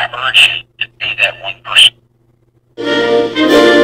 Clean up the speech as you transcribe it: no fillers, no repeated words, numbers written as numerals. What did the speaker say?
that urge to be that one person.